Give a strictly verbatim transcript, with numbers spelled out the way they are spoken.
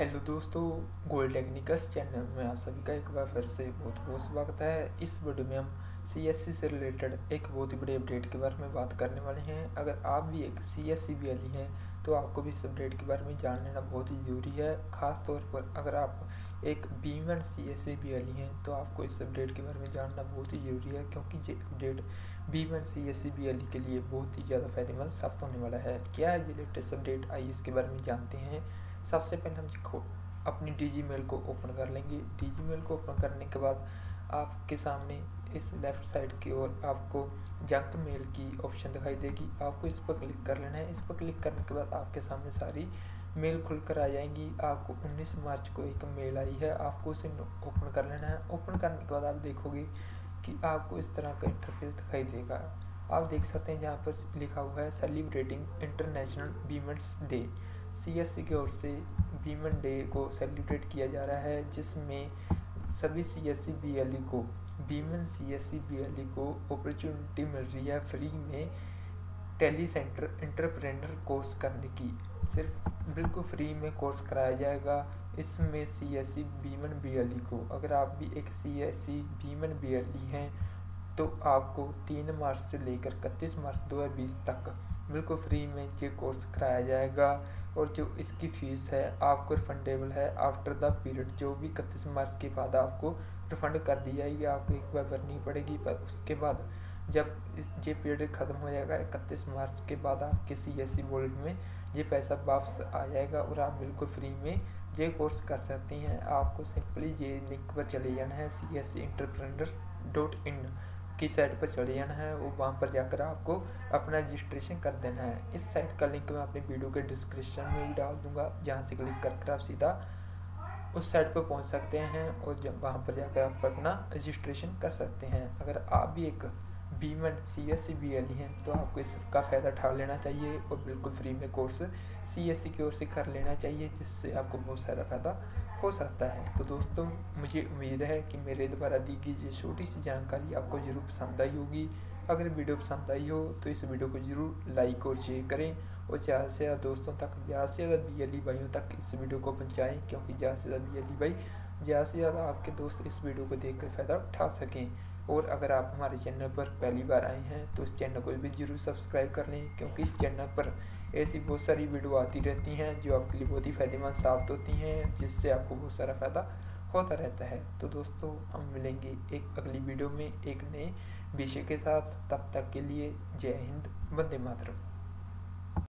Hello दोस्तों, गोल techniques channel में आप सभी का एक बार फिर से बहुत बहुत स्वागत है। इस वीडियो में हम सीएससी से रिलेटेड एक बहुत ही बड़े अपडेट के बारे में बात करने वाले हैं। अगर आप भी एक सीएससी वाली हैं तो आपको भी इस अपडेट के बारे में जान लेना बहुत ही ज़रूरी है। ख़ास तौर पर अगर आप एक बीमन सीएससी वाली हैं तो आपको इस अपडेट के बारे में जानना बहुत ही ज़रूरी है, क्योंकि ये अपडेट बीमन सीएससी वाली के लिए बहुत ही ज़्यादा फायदेमंद साबित होने वाला है। क्या है ये लेटेस्ट अपडेट, आइए इसके बारे में जानते हैं। सबसे पहले हम अपनी डीजी मेल को ओपन कर लेंगे। डीजी मेल को ओपन करने के बाद आपके सामने इस लेफ़्ट साइड की ओर आपको जंक मेल की ऑप्शन दिखाई देगी। आपको इस पर क्लिक कर लेना है। इस पर क्लिक करने के बाद आपके सामने सारी मेल खुल कर आ जाएंगी। आपको उन्नीस मार्च को एक मेल आई है, आपको उसे ओपन कर लेना है। ओपन करने के बाद आप देखोगे कि आपको इस तरह का इंटरफेस दिखाई देगा। आप देख सकते हैं जहाँ पर लिखा हुआ है celebrating international women's day. CSC की ओर से बीमन डे को सेलिब्रेट किया जा रहा है, जिसमें सभी सीएससी बीएलई को बीमन सीएससी बीएलई को अपॉर्चुनिटी मिल रही है फ्री में टेलीसेंटर एंटरप्रेन्योर कोर्स करने की। सिर्फ बिल्कुल फ्री में कोर्स कराया जाएगा इसमें सीएससी बीमन बीएलई को। अगर आप भी एक सीएससी बीमन बीएलई हैं तो आपको तीन मार्च से लेकर इकतीस मार्च दो हज़ार बीस तक बिल्कुल फ्री में ये कोर्स कराया जाएगा, और जो इसकी फ़ीस है आपको रिफंडेबल है आफ्टर द पीरियड। जो भी इकतीस मार्च के बाद आपको रिफंड कर दी जाएगी, आपको एक बार भरनी पड़ेगी। पर उसके बाद जब इस ये पीरियड ख़त्म हो जाएगा इकतीस मार्च के बाद आपके सीएससी वॉलेट में ये पैसा वापस आ जाएगा और आप बिल्कुल फ्री में ये कोर्स कर सकती हैं। आपको सिंपली ये लिंक पर चले जाना है, C S C entrepreneur dot in की साइट पर चले जाना है। वो वहाँ पर जाकर आपको अपना रजिस्ट्रेशन कर देना है। इस साइट का लिंक मैं अपने वीडियो के डिस्क्रिप्शन में भी डाल दूंगा, जहाँ से क्लिक करके आप सीधा उस साइट पर पहुँच सकते हैं और जब वहाँ पर जाकर आप अपना रजिस्ट्रेशन कर सकते हैं। अगर आप भी एक woman C S C V L हैं तो आपको इसका फ़ायदा उठा लेना चाहिए और बिल्कुल फ्री में कोर्स सी एस सी की ओर से कर लेना चाहिए, जिससे आपको बहुत सारा फ़ायदा हो सकता है। तो दोस्तों, मुझे उम्मीद है कि मेरे द्वारा दी गई ये छोटी सी जानकारी आपको ज़रूर पसंद आई होगी। अगर वीडियो पसंद आई हो तो इस वीडियो को ज़रूर लाइक और शेयर करें, और ज़्यादा से ज़्यादा दोस्तों तक, ज़्यादा से ज़्यादा बी एल ई भाइयों तक इस वीडियो को पहुँचाएँ, क्योंकि ज़्यादा से ज़्यादा बी एल ई भाई, ज़्यादा से ज़्यादा आपके दोस्त इस वीडियो को देखकर फ़ायदा उठा सकें। और अगर आप हमारे चैनल पर पहली बार आए हैं तो इस चैनल को भी जरूर सब्सक्राइब कर लें, क्योंकि इस चैनल पर ऐसी बहुत सारी वीडियो आती रहती हैं जो आपके लिए बहुत ही फायदेमंद साबित होती हैं, जिससे आपको बहुत सारा फ़ायदा होता रहता है। तो दोस्तों, हम मिलेंगे एक अगली वीडियो में एक नए विषय के साथ। तब तक के लिए जय हिंद, वंदे मातरम।